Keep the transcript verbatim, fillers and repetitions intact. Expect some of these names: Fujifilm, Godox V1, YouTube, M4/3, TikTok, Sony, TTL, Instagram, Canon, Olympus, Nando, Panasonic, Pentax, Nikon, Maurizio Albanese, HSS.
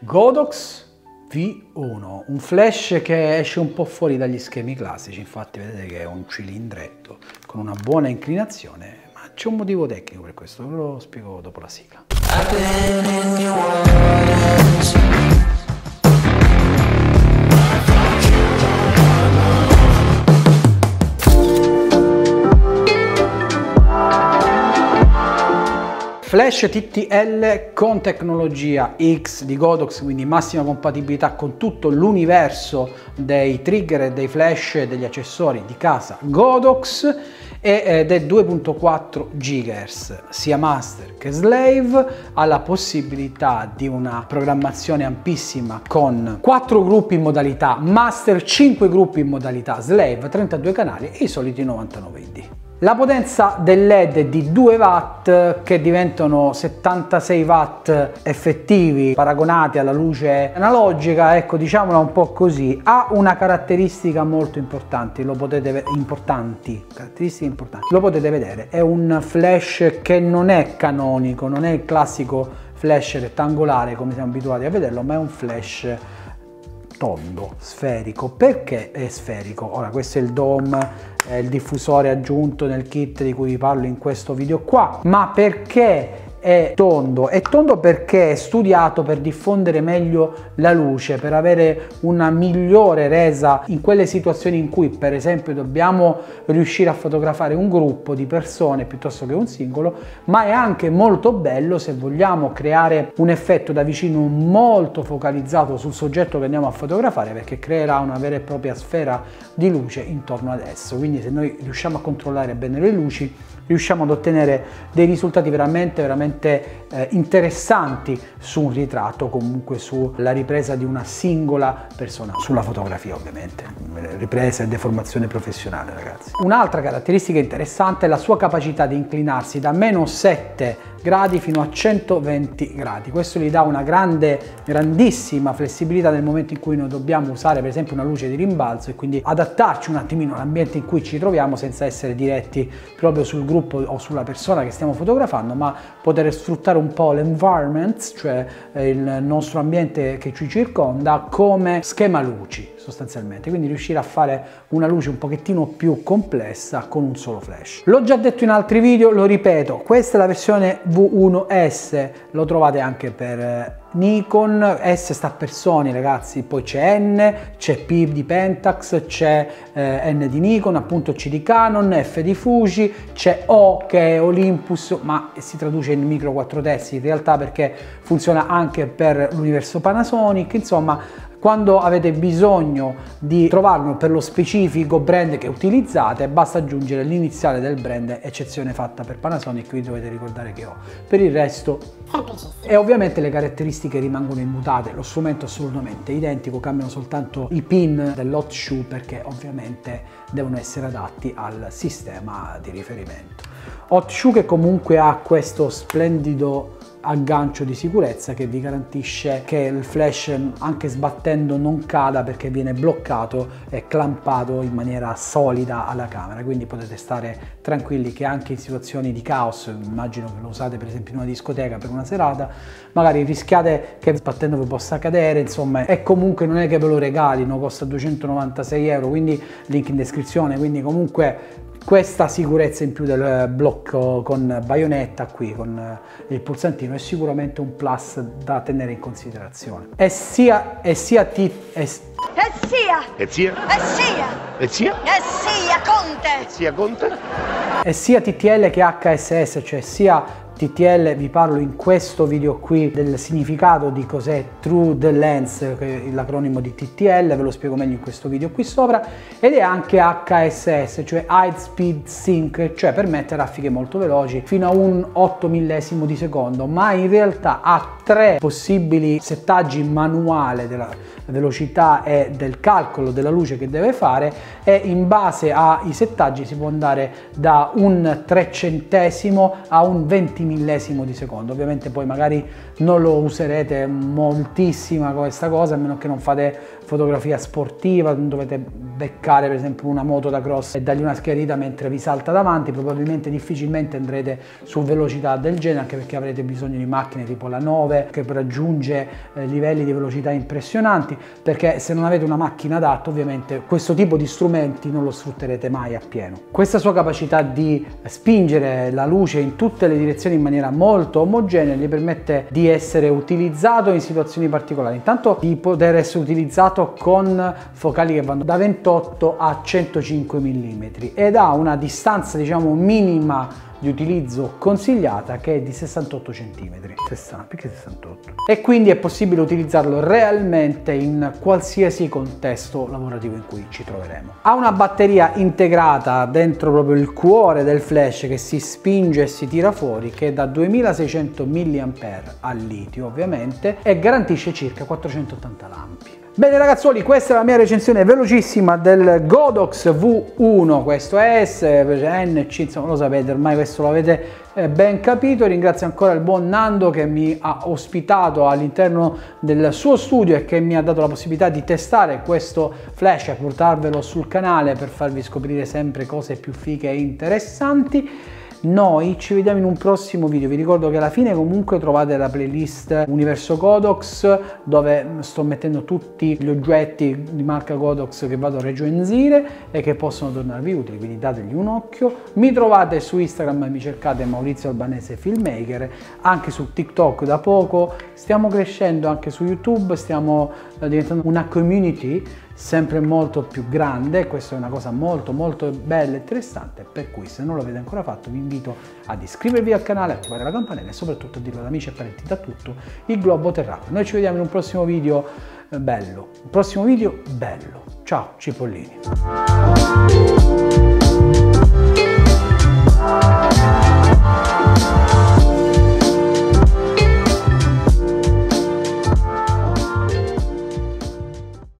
Godox V uno, un flash che esce un po' fuori dagli schemi classici, infatti vedete che è un cilindretto con una buona inclinazione, ma c'è un motivo tecnico per questo, ve lo spiego dopo la sigla. Flash T T L con tecnologia X di Godox, quindi massima compatibilità con tutto l'universo dei trigger e dei flash e degli accessori di casa Godox, ed è due punto quattro gigahertz sia master che slave, ha la possibilità di una programmazione ampissima con quattro gruppi in modalità master, cinque gruppi in modalità slave, trentadue canali e i soliti novantanove I D. La potenza del led è di due watt che diventano settantasei watt effettivi paragonati alla luce analogica, ecco, diciamola un po' così. Ha una caratteristica molto importante, lo potete importanti, caratteristiche importanti. Lo potete vedere, è un flash che non è canonico, non è il classico flash rettangolare come siamo abituati a vederlo, ma è un flash tondo, sferico. Perché è sferico? Ora, questo è il D O M, è il diffusore aggiunto nel kit di cui vi parlo in questo video qua, ma perché è tondo? È tondo perché è studiato per diffondere meglio la luce, per avere una migliore resa in quelle situazioni in cui per esempio dobbiamo riuscire a fotografare un gruppo di persone piuttosto che un singolo, ma è anche molto bello se vogliamo creare un effetto da vicino molto focalizzato sul soggetto che andiamo a fotografare, perché creerà una vera e propria sfera di luce intorno ad esso. Quindi se noi riusciamo a controllare bene le luci riusciamo ad ottenere dei risultati veramente veramente Eh, interessanti su un ritratto, comunque sulla ripresa di una singola persona, sulla fotografia ovviamente, ripresa e deformazione professionale, ragazzi. Un'altra caratteristica interessante è la sua capacità di inclinarsi da meno sette gradi fino a centoventi gradi. Questo gli dà una grande, grandissima flessibilità nel momento in cui noi dobbiamo usare per esempio una luce di rimbalzo e quindi adattarci un attimino all'ambiente in cui ci troviamo senza essere diretti proprio sul gruppo o sulla persona che stiamo fotografando, ma poter sfruttare un po' l'environment, cioè il nostro ambiente che ci circonda, come schema luci sostanzialmente, quindi riuscire a fare una luce un pochettino più complessa con un solo flash. L'ho già detto in altri video, lo ripeto, questa è la versione V uno S, lo trovate anche per Nikon, S sta per Sony ragazzi, poi c'è N, c'è P di Pentax, c'è eh, N di Nikon, appunto C di Canon, F di Fuji, c'è O che è Olympus, ma si traduce in micro quattro terzi in realtà perché funziona anche per l'universo Panasonic. Insomma, quando avete bisogno di trovarlo per lo specifico brand che utilizzate, basta aggiungere l'iniziale del brand, eccezione fatta per Panasonic, quindi dovete ricordare che ho. Per il resto, e ovviamente le caratteristiche rimangono immutate, lo strumento è assolutamente identico, cambiano soltanto i pin dell'hot shoe perché ovviamente devono essere adatti al sistema di riferimento. Hot shoe che comunque ha questo splendido aggancio di sicurezza che vi garantisce che il flash anche sbattendo non cada, perché viene bloccato e clampato in maniera solida alla camera, quindi potete stare tranquilli che anche in situazioni di caos, immagino che lo usate per esempio in una discoteca per una serata, magari rischiate che sbattendo vi possa cadere, insomma, e comunque non è che ve lo regalino, costa duecentonovantasei euro, quindi link in descrizione, quindi comunque questa sicurezza in più del blocco con baionetta qui, con il pulsantino, è sicuramente un plus da tenere in considerazione. E sia, e sia ti... E sia! E sia! E sia! E sia Conte! E sia Conte! E sia T T L che H S S, cioè sia T T L, vi parlo in questo video qui del significato di cos'è Through the Lens, che è l'acronimo di T T L, ve lo spiego meglio in questo video qui sopra, ed è anche H S S, cioè High Speed Sync, cioè permette raffiche molto veloci fino a un otto millesimo di secondo, ma in realtà ha tre possibili settaggi manuale della velocità e del calcolo della luce che deve fare, e in base ai settaggi si può andare da un trecentesimo a un ventimillesimo di secondo. Ovviamente poi magari non lo userete moltissima questa cosa, a meno che non fate fotografia sportiva, non dovete beccare per esempio una moto da cross e dargli una schiarita mentre vi salta davanti, probabilmente difficilmente andrete su velocità del genere, anche perché avrete bisogno di macchine tipo la nove dove che raggiunge eh, livelli di velocità impressionanti, perché se non avete una macchina adatta ovviamente questo tipo di strumenti non lo sfrutterete mai appieno. Questa sua capacità di spingere la luce in tutte le direzioni in maniera molto omogenea gli permette di essere utilizzato in situazioni particolari, intanto di poter essere utilizzato con focali che vanno da ventotto a centocinque millimetri ed ha una distanza diciamo minima di utilizzo consigliata che è di sessantotto centimetri, perché sessantotto, e quindi è possibile utilizzarlo realmente in qualsiasi contesto lavorativo in cui ci troveremo. Ha una batteria integrata dentro proprio il cuore del flash che si spinge e si tira fuori, che è da duemilaseicento milliamperi al litio ovviamente, e garantisce circa quattrocentottanta lampi. Bene ragazzuoli, questa è la mia recensione velocissima del Godox V uno, questo è S, N C, insomma lo sapete, ormai questo l'avete ben capito. Ringrazio ancora il buon Nando che mi ha ospitato all'interno del suo studio e che mi ha dato la possibilità di testare questo flash e portarvelo sul canale per farvi scoprire sempre cose più fighe e interessanti. Noi ci vediamo in un prossimo video, vi ricordo che alla fine comunque trovate la playlist Universo Godox dove sto mettendo tutti gli oggetti di marca Godox che vado a recensire e che possono tornarvi utili, quindi dategli un occhio. Mi trovate su Instagram, mi cercate Maurizio Albanese Filmmaker, anche su TikTok da poco, stiamo crescendo anche su YouTube, stiamo diventando una community sempre molto più grande, questa è una cosa molto molto bella e interessante, per cui se non l'avete ancora fatto vi invito ad iscrivervi al canale, attivare la campanella e soprattutto a dirlo ad amici e parenti da tutto il globo terracqueo. Noi ci vediamo in un prossimo video bello, un prossimo video bello, ciao cipollini.